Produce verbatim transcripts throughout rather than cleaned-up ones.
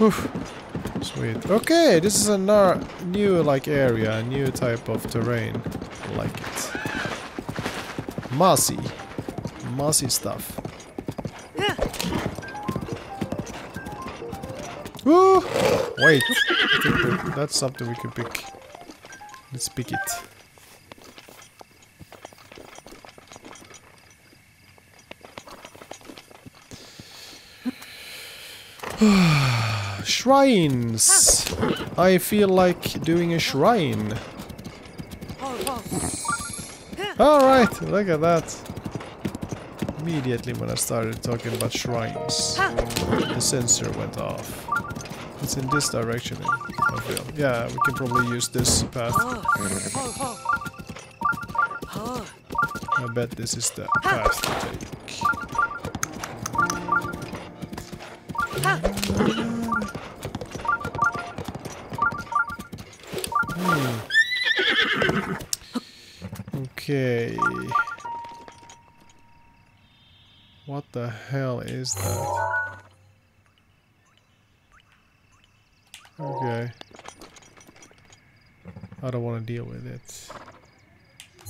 Oof. Sweet. Okay, this is a new like area, a new type of terrain. I like it. Mossy. Mossy stuff. Woo! Wait, I think that's something we can pick. Let's pick it. Shrines! I feel like doing a shrine. Alright, look at that. Immediately when I started talking about shrines, the sensor went off. It's in this direction, I feel. Yeah, we can probably use this path. I bet this is the path to take. Hmm. Okay. What the hell is that? Okay. I don't want to deal with it.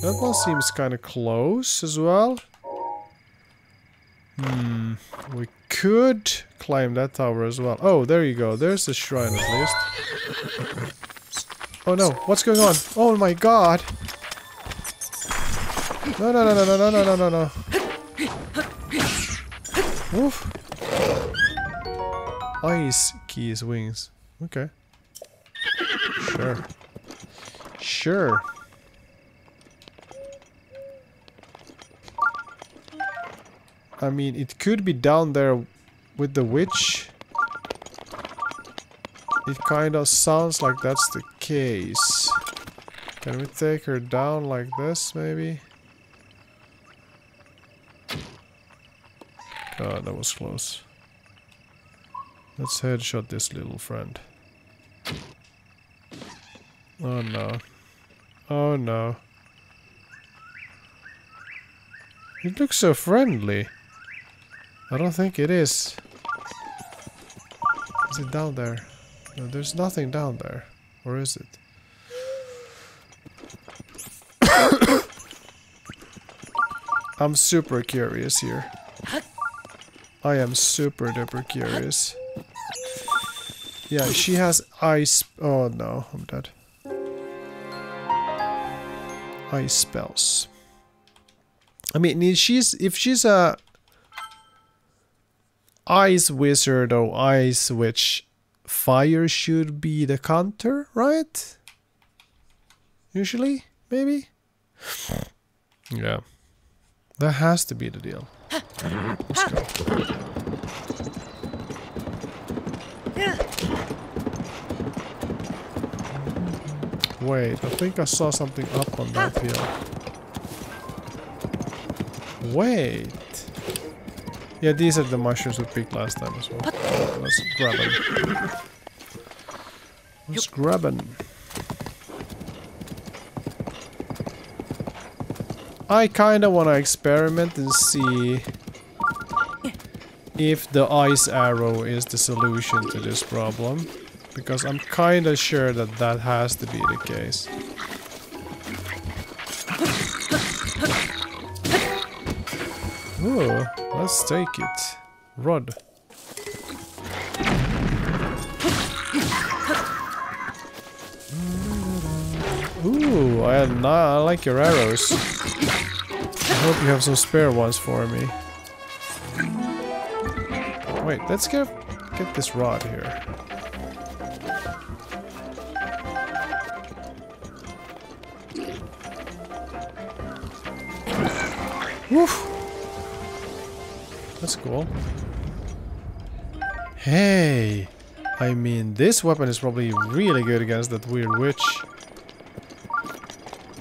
That one seems kind of close as well. Hmm. We could climb that tower as well. Oh, there you go. There's the shrine at least. Oh no. What's going on? Oh my god. No, no, no, no, no, no, no, no, no. Oof. Ice keys wings. Okay. Sure. Sure. I mean, it could be down there with the witch. It kind of sounds like that's the case. Can we take her down like this, maybe? God, that was close. Let's headshot this little friend. Oh no. Oh no. It looks so friendly. I don't think it is. Is it down there? No, there's nothing down there. Or is it? I'm super curious here. I am super duper curious. Yeah, she has ice. Oh no, I'm dead. Ice spells. I mean, if she's if she's a ice wizard or ice witch, fire should be the counter, right? Usually, maybe. Yeah, that has to be the deal. Let's go. Wait, I think I saw something up on that hill. Wait. Yeah, these are the mushrooms we picked last time as well. Let's grab them. Let's grab them. I kinda wanna experiment and see if the ice arrow is the solution to this problem. Because I'm kinda sure that that has to be the case. Ooh, let's take it. Rod. Ooh, I, I like your arrows. I hope you have some spare ones for me. Wait, let's get get this rod here. Woof! That's cool. Hey! I mean, this weapon is probably really good against that weird witch.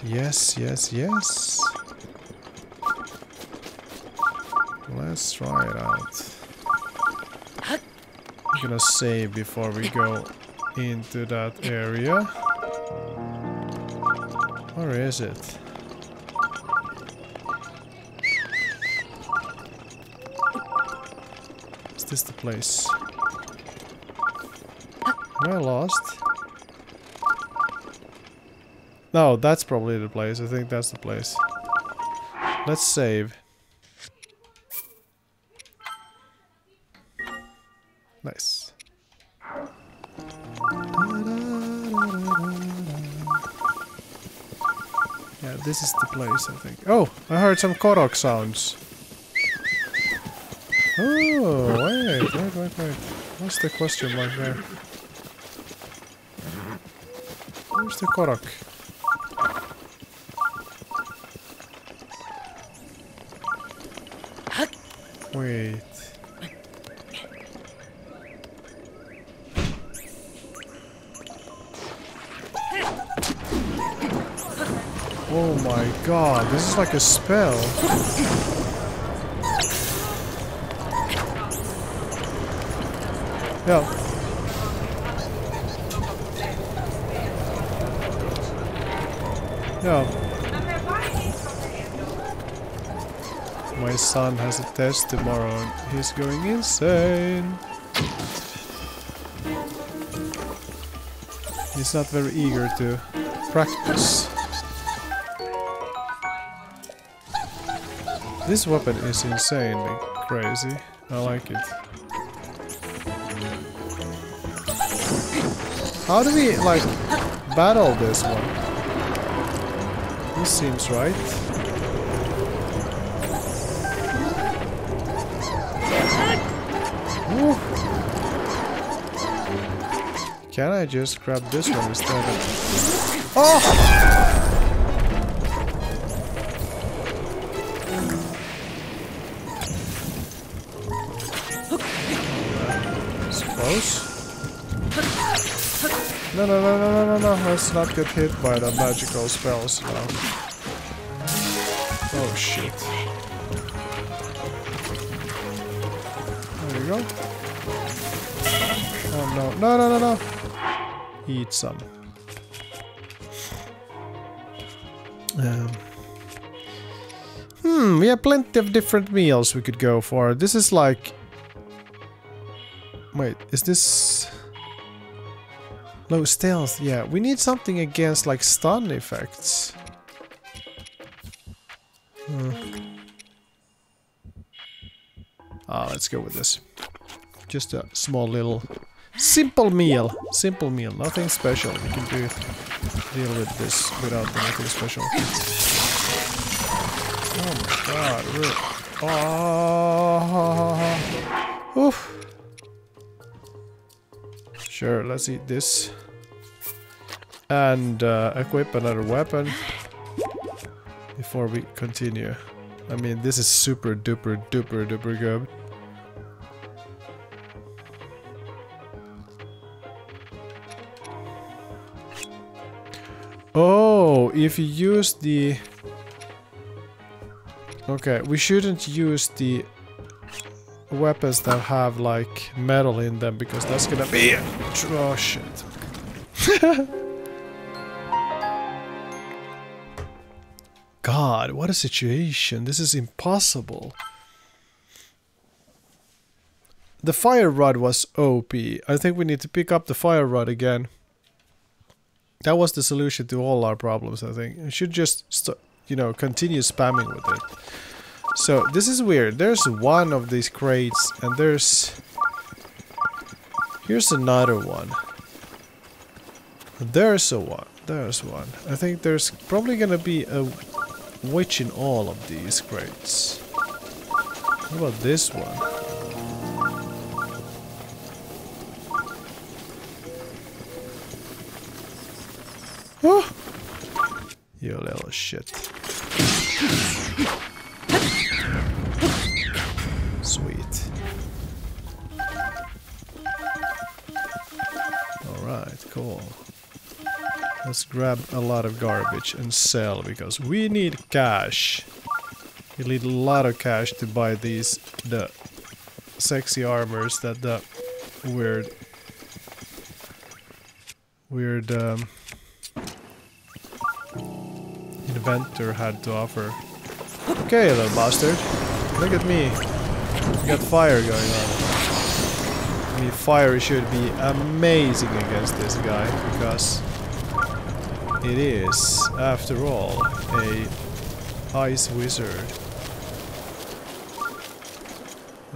Yes, yes, yes. Let's try it out. I'm gonna save before we go into that area. Where is it? this the place? Am I lost? No, that's probably the place. I think that's the place. Let's save. Nice. Yeah, this is the place, I think. Oh, I heard some Korok sounds. Oh, wait, wait, wait, wait. What's the question mark there? Where's the Korok? Wait. Oh my god, this is like a spell. Yeah. Yeah. My son has a test tomorrow and he's going insane. He's not very eager to practice. This weapon is insanely crazy. I like it. How do we, like, battle this one? This seems right. Ooh. Can I just grab this one instead of... Oh! No, no, no, no, no, no, no, let's not get hit by the magical spells now. Oh, shit. There we go. Oh, no. No, no, no, no. Eat some. Um. Hmm, we have plenty of different meals we could go for. This is like... Wait, is this... Low stealth, yeah. We need something against, like, stun effects. Hmm. Ah, let's go with this. Just a small little... Simple meal! Simple meal, nothing special. We can do deal with this without anything special. Oh my god, really. Oh. Oof. Sure, let's eat this. And uh, equip another weapon before we continue. I mean, this is super duper duper duper good. Oh, if you use the... Okay, we shouldn't use the... weapons that have like metal in them because that's gonna be it. Oh shit. God, what a situation. This is impossible. The fire rod was O P. I think we need to pick up the fire rod again. That was the solution to all our problems, I think. We should just st- you know, continue spamming with it. So, this is weird. There's one of these crates, and there's... Here's another one. There's a one. There's one. I think there's probably gonna be a witch in all of these crates. What about this one? Oh! You little shit. Sweet. Alright, cool. Let's grab a lot of garbage and sell because we need cash. You need a lot of cash to buy these, the sexy armors that the weird, weird um, inventor had to offer. Okay, little bastard. Look at me. You got fire going on. mean, fire should be amazing against this guy, because it is, after all, a ice wizard,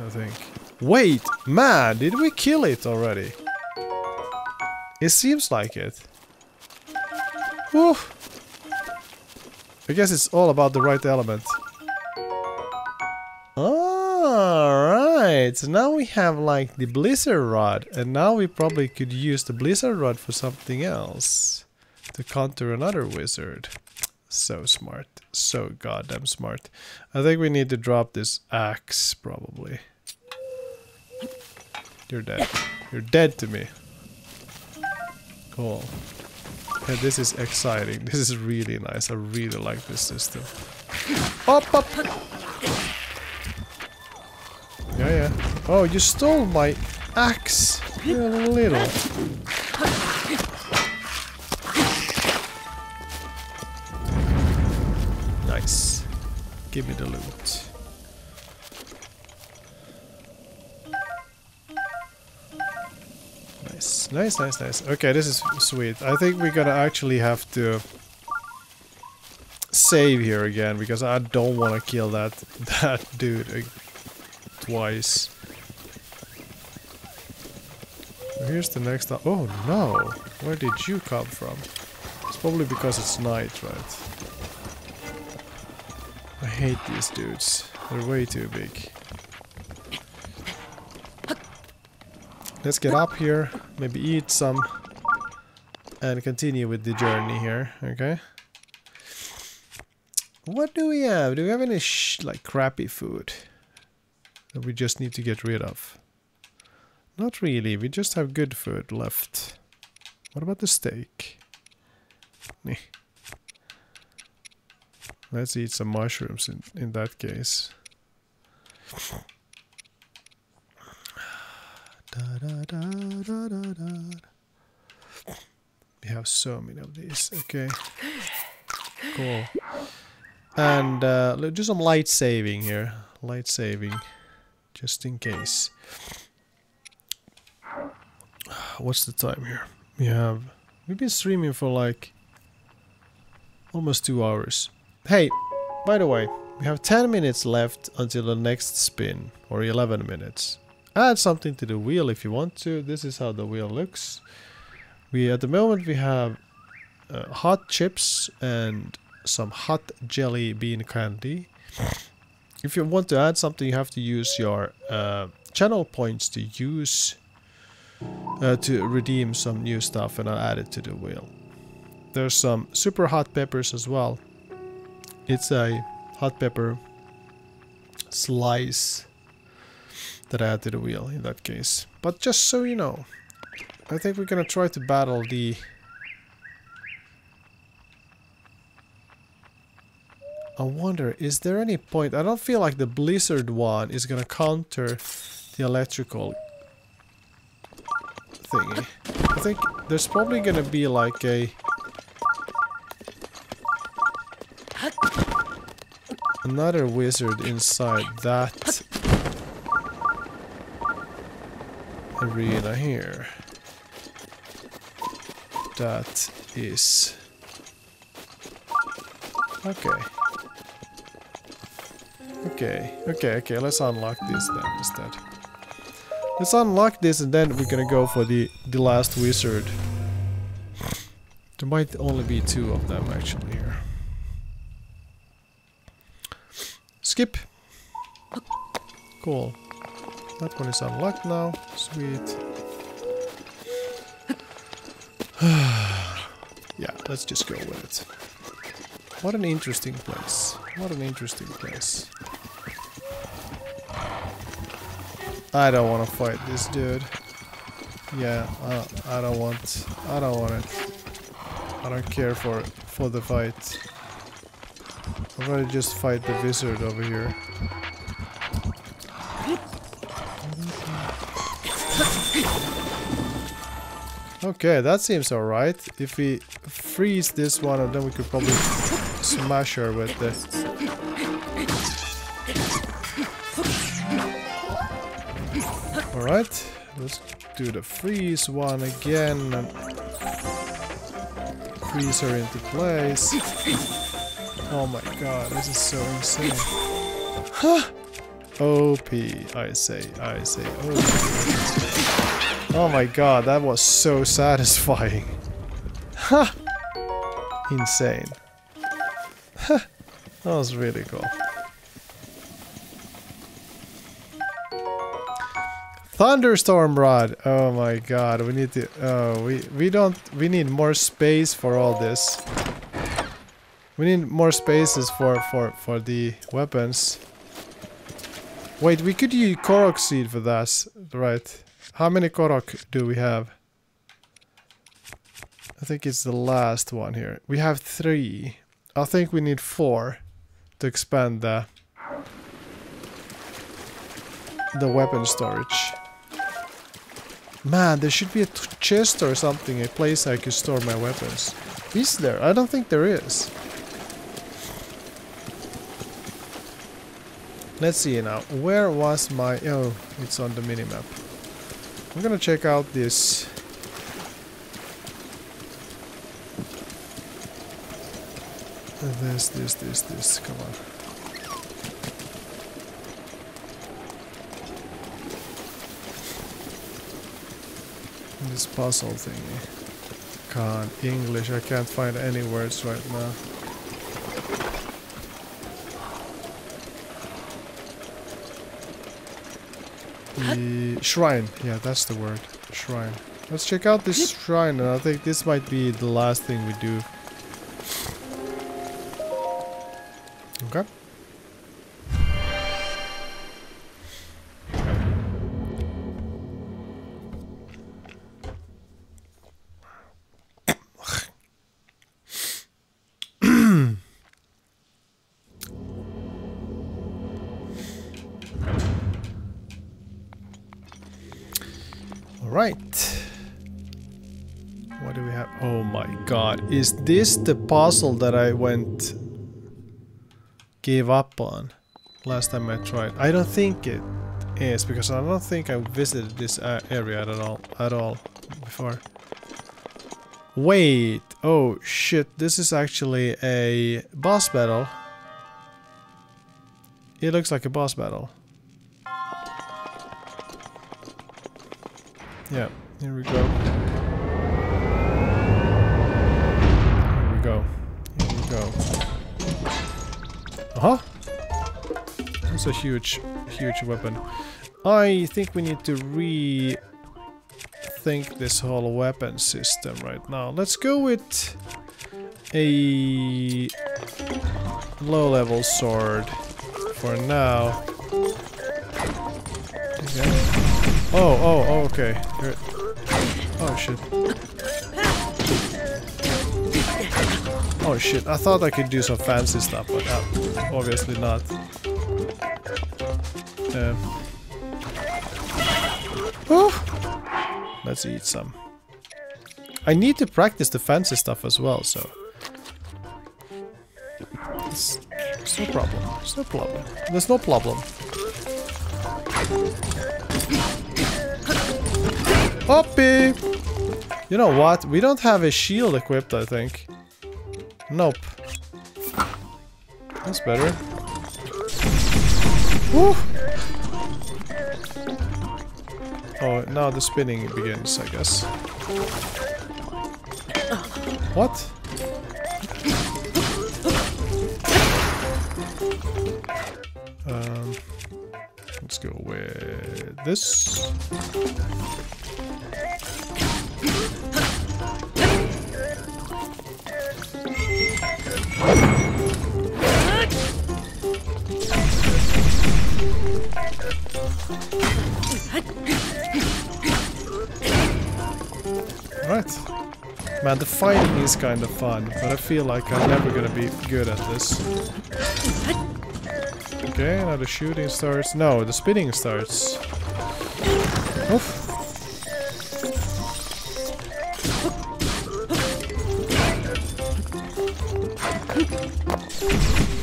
I think. Wait, man, did we kill it already? It seems like it. Whew. I guess it's all about the right element. Alright, so now we have like the blizzard rod, and now we probably could use the blizzard rod for something else. To counter another wizard. So smart. So goddamn smart. I think we need to drop this axe, probably. You're dead. You're dead to me. Cool. And this is exciting. This is really nice. I really like this system. Up, up! Yeah, yeah. Oh, you stole my axe! You're little. Nice. Give me the loot. Nice, nice, nice, nice. Okay, this is sweet. I think we're gonna actually have to save here again, because I don't want to kill that that dude uh, twice. Here's the next. Oh no! Where did you come from? It's probably because it's night, right? I hate these dudes. They're way too big. Let's get up here, maybe eat some, and continue with the journey here, okay? What do we have? Do we have any sh like crappy food that we just need to get rid of? Not really, we just have good food left. What about the steak? Neh. Let's eat some mushrooms in, in that case. Da, da, da, da, da, da. We have so many of these. Okay. Cool. And uh, let's do some light saving here. Light saving. Just in case. What's the time here? We have... We've been streaming for like... almost two hours. Hey, by the way, we have ten minutes left until the next spin, or eleven minutes. Add something to the wheel if you want to. This is how the wheel looks. We at the moment we have uh, hot chips and some hot jelly bean candy. If you want to add something, you have to use your uh, channel points to use uh, to redeem some new stuff, and I'll add it to the wheel. There's some super hot peppers as well. It's a hot pepper slice that I add to the wheel in that case. But just so you know, I think we're gonna try to battle the I wonder, is there any point? I don't feel like the blizzard one is gonna counter the electrical thingy. I think there's probably gonna be like a another wizard inside that arena here. That is... Okay. Okay, okay, okay, let's unlock this then instead. Let's unlock this and then we're gonna go for the, the last wizard. There might only be two of them actually here. Skip. Cool. That one is unlocked now. Sweet. Yeah, let's just go with it. What an interesting place. What an interesting place. I don't want to fight this dude. Yeah, I, I don't want. I don't want it. I don't care for for the fight. I'm gonna just fight the wizard over here. Okay, that seems alright. If we freeze this one, and then we could probably smash her with the... Alright. Let's do the freeze one again and freeze her into place. Oh my god, this is so insane. Huh? O P, I say, I say, O P. Oh my god, that was so satisfying. Ha! Huh. Insane. Huh. That was really cool. Thunderstorm rod. Oh my god, we need to. Oh, we we don't. We need more space for all this. We need more spaces for for for the weapons. Wait, we could use Korok seed for that, right? How many Korok do we have? I think it's the last one here. We have three. I think we need four to expand the the weapon storage. Man, there should be a chest or something, a place I could store my weapons. Is there? I don't think there is. Let's see now. Where was my... Oh, it's on the minimap. I'm gonna check out this. This, this, this, this. Come on. This puzzle thingy. God, English, I can't find any words right now. The shrine, yeah, that's the word, shrine. Let's check out this shrine, and I think this might be the last thing we do. Okay. Right. What do we have? Oh my god. Is this the puzzle that I went... gave up on last time I tried? I don't think it is, because I don't think I visited this uh, area at all, at all before. Wait. Oh shit. This is actually a boss battle. It looks like a boss battle. Yeah, here we go. Here we go. Here we go. Uh-huh! That's a huge, huge weapon. I think we need to rethink this whole weapon system right now. Let's go with a low-level sword for now. Okay. Oh, oh, oh, okay. Here. Oh, shit. Oh, shit. I thought I could do some fancy stuff, but uh, obviously not. Uh. Oh. Let's eat some. I need to practice the fancy stuff as well, so... It's, it's no problem. It's no problem. There's no problem. Hoppy! You know what? We don't have a shield equipped, I think. Nope. That's better. Woo! Oh, now the spinning begins, I guess. What? Um, let's go with this. Alright. Man, the fighting is kind of fun, but I feel like I'm never gonna be good at this. Okay, now the shooting starts. No, the spinning starts. Oof.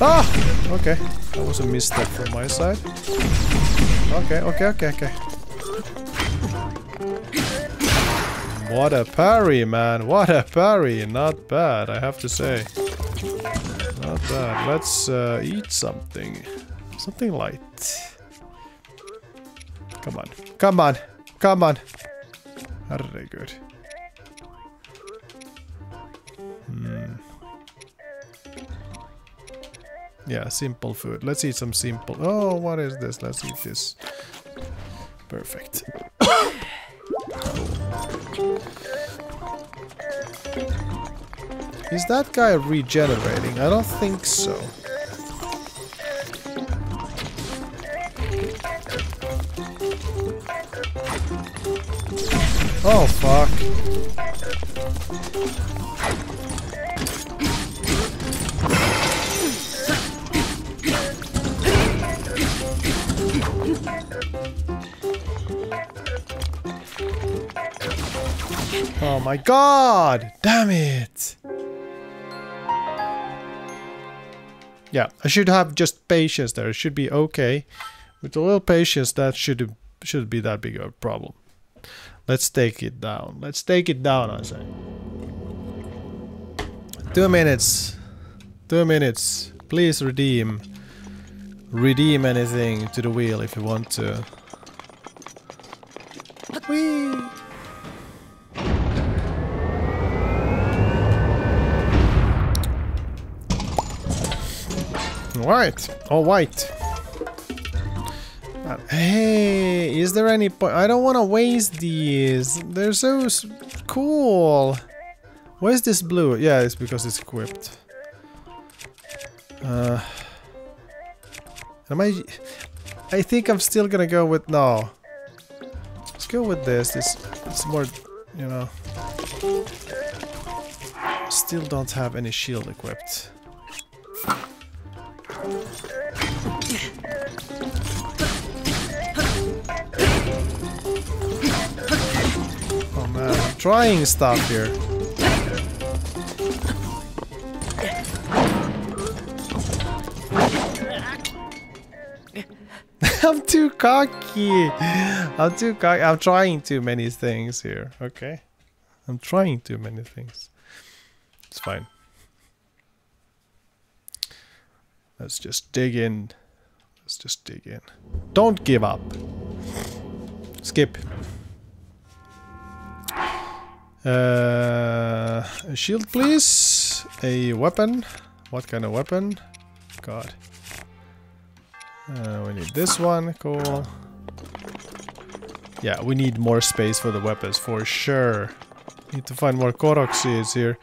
Ah! Okay, that was a misstep from my side. Okay, okay, okay, okay. What a parry, man. What a parry. Not bad, I have to say. Not bad. Let's uh, eat something. Something light. Come on. Come on. Come on. Very good. Hmm. Yeah, simple food. Let's eat some simple... Oh, what is this? Let's eat this. Perfect. Is that guy regenerating? I don't think so. Oh, fuck. Oh my god! Damn it! Yeah, I should have just patience there. It should be okay. With a little patience, that should should be that big of a problem. Let's take it down. Let's take it down, I say. Two minutes. Two minutes. Please redeem. Redeem anything to the wheel if you want to. Whee! Alright, all white. Hey, is there any point? I don't want to waste these. They're so s cool. Where's this blue? Yeah, it's because it's equipped. Uh, am I? I think I'm still gonna go with no. Let's go with this. This it's more, you know. Still don't have any shield equipped. Oh man, I'm trying stuff here. I'm too cocky. I'm too cocky. I'm trying too many things here. Okay. I'm trying too many things. It's fine. Let's just dig in. Let's just dig in. Don't give up. Skip. Uh, a shield, please. A weapon. What kind of weapon? God. Uh, we need this one. Cool. Yeah, we need more space for the weapons for sure. Need to find more Korok seeds here.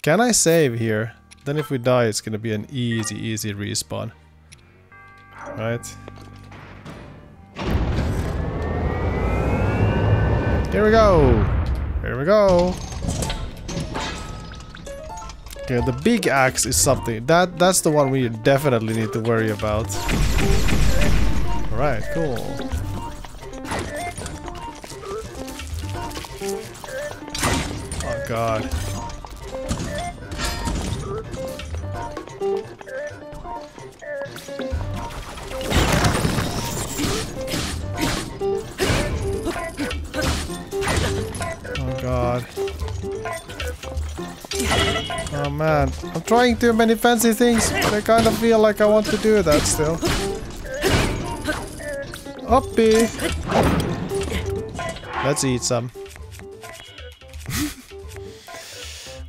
Can I save here? Then if we die, it's gonna be an easy, easy respawn. Right? Here we go! Here we go! Okay, the big axe is something. That, that's the one we definitely need to worry about. Alright, cool. Oh god. God. Oh man, I'm trying too many fancy things, but I kind of feel like I want to do that still. Uppy! Let's eat some.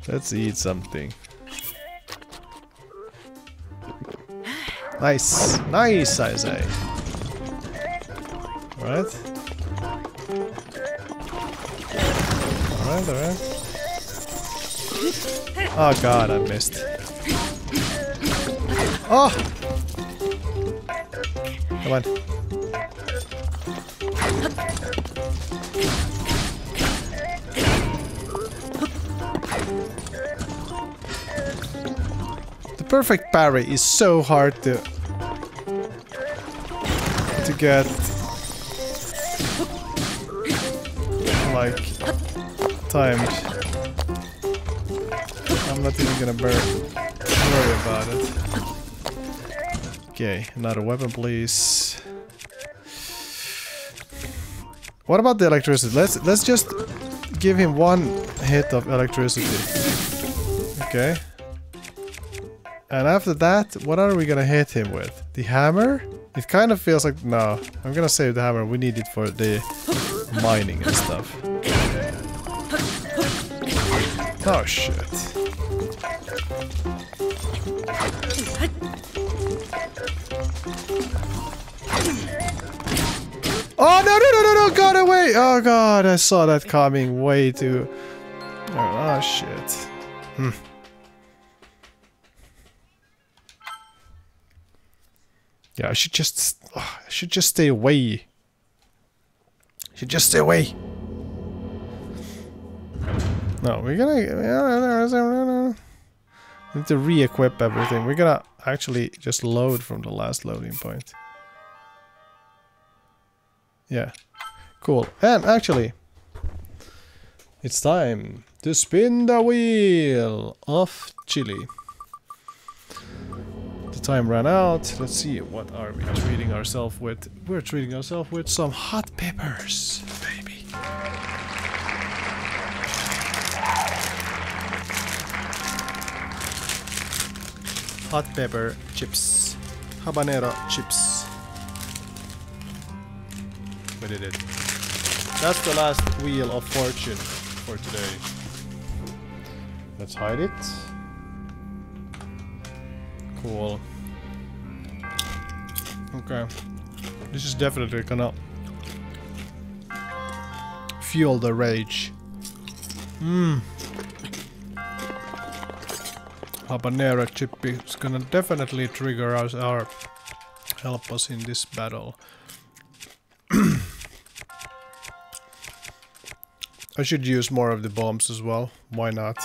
Let's eat something. Nice, nice, I say. Right? Alright, alright. Oh god, I missed. Oh! Come on. The perfect parry is so hard to to get. Like. Timed. I'm not even gonna bur worry about it. Okay, another weapon, please. What about the electricity? Let's let's just give him one hit of electricity. Okay. And after that, what are we gonna hit him with? The hammer? It kind of feels like... No, I'm gonna save the hammer. We need it for the mining and stuff. Oh, shit. Oh, no, no, no, no, no! Got away! Oh, God, I saw that coming way too... Oh, shit. Hmm. Yeah, I should just... Oh, I should just stay away. I should just stay away. No, we're gonna... We need to re-equip everything. We're gonna actually just load from the last loading point. Yeah. Cool. And actually... It's time to spin the wheel of Chile. Time ran out. Let's see, what are we treating ourselves with? We're treating ourselves with some hot peppers, baby. Hot pepper chips. Habanero chips. We did it. That's the last wheel of fortune for today. Let's hide it. Cool. Okay. This is definitely gonna fuel the rage. Mmm. Habanero chip is gonna definitely trigger us or help us in this battle. I should use more of the bombs as well. Why not?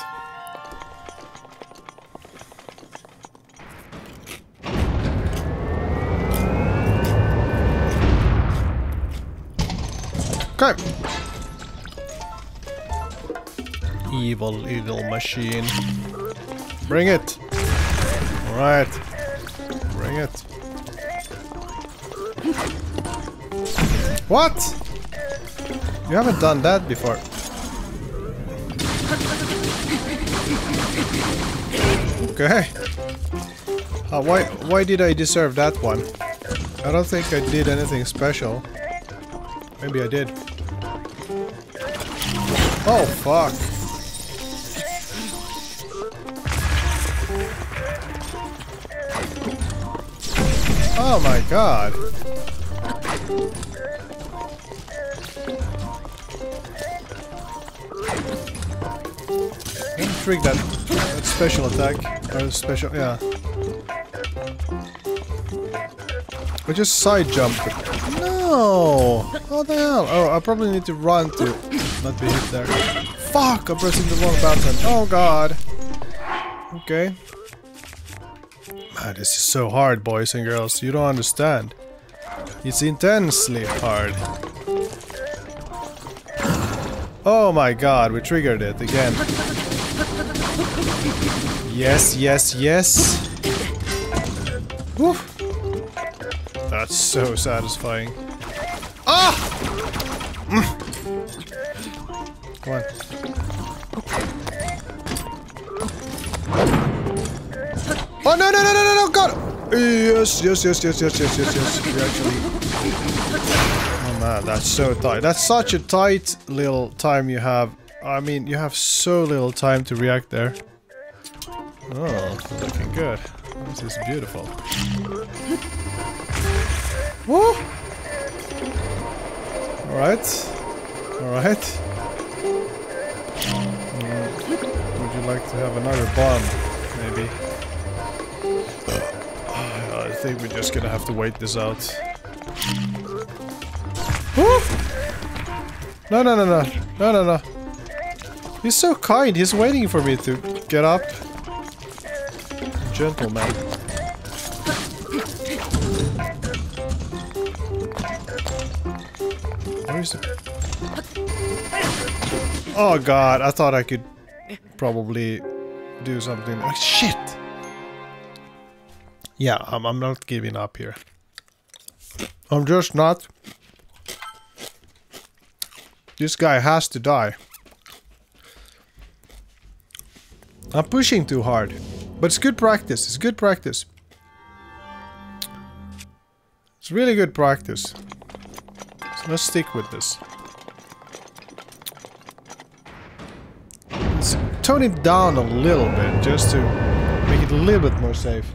Evil little machine. Bring it. All right. Bring it. What? You haven't done that before. Okay. Uh, why? Why did I deserve that one? I don't think I did anything special. Maybe I did. Oh, fuck. Oh my god. Intrigue that, that special attack. Or special, yeah. I just side jumped. No! What the hell? Oh, I probably need to run to... Not be hit there. Fuck! I'm pressing the wrong button. Oh god. Okay. Man, this is so hard, boys and girls. You don't understand. It's intensely hard. Oh my god, we triggered it again. Yes, yes, yes. Woo. That's so satisfying. Ah! Mm. Come on. Oh no no no no no no god! Yes yes yes yes yes yes yes yes. We actually. Oh man, that's so tight. That's such a tight little time you have. I mean, you have so little time to react there. Oh, looking good. This is beautiful. Woo! All right. All right. Would you like to have another bomb, maybe? Uh, I think we're just gonna have to wait this out. Woo! No, no, no, no. No, no, no. He's so kind. He's waiting for me to get up. Gentleman. Where is it? Oh god, I thought I could probably do something. Oh, shit! Yeah, I'm, I'm not giving up here. I'm just not This guy has to die. I'm pushing too hard. But it's good practice. It's good practice. It's really good practice. So let's stick with this. Let's tone it down a little bit, just to make it a little bit more safe.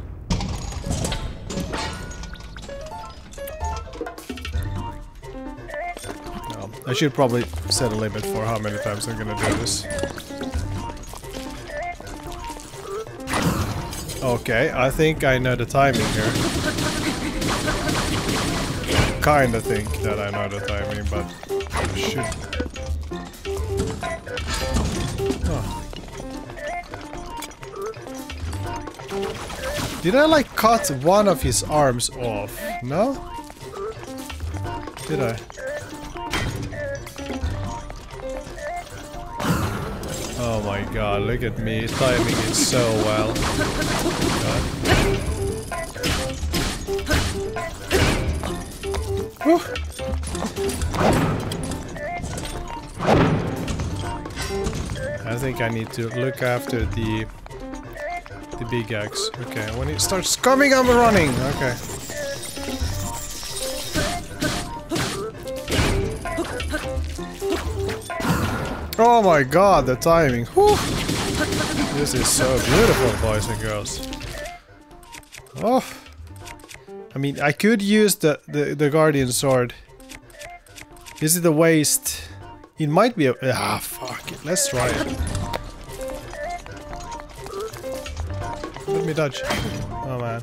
No, I should probably set a limit for how many times I'm gonna do this. Okay, I think I know the timing here. Kinda think that I know the timing, but shit. Huh. Did I like cut one of his arms off? No? Did I? Oh my god, look at me, timing it so well. Whew. I think I need to look after the the big axe. Okay, when it starts coming, I'm running. Okay. Oh my god, the timing. Whew. This is so beautiful, boys and girls. Oh. I mean, I could use the, the, the Guardian Sword. Is it a waste? It might be a... Ah, fuck it. Let's try it. Let me dodge. Oh, man.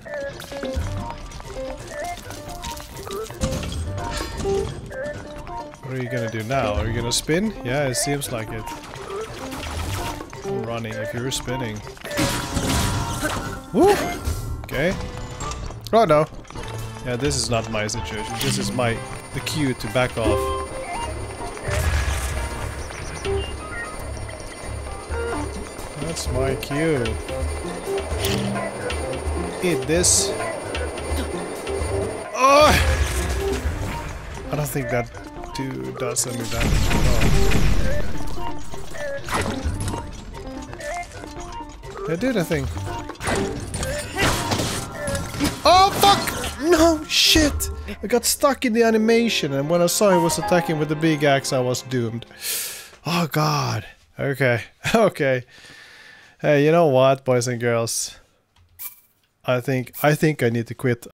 What are you gonna do now? Are you gonna spin? Yeah, it seems like it. I'm running if you're spinning. Woo! Okay. Oh, no. Yeah, this is not my situation. This is my the cue to back off. That's my cue. Eat this. Oh! I don't think that dude does any damage at all. They did a thing. Oh, fuck! No, shit! I got stuck in the animation, and when I saw he was attacking with the big axe, I was doomed. Oh, god. Okay, okay. Hey, you know what, boys and girls? I think I think I need to quit.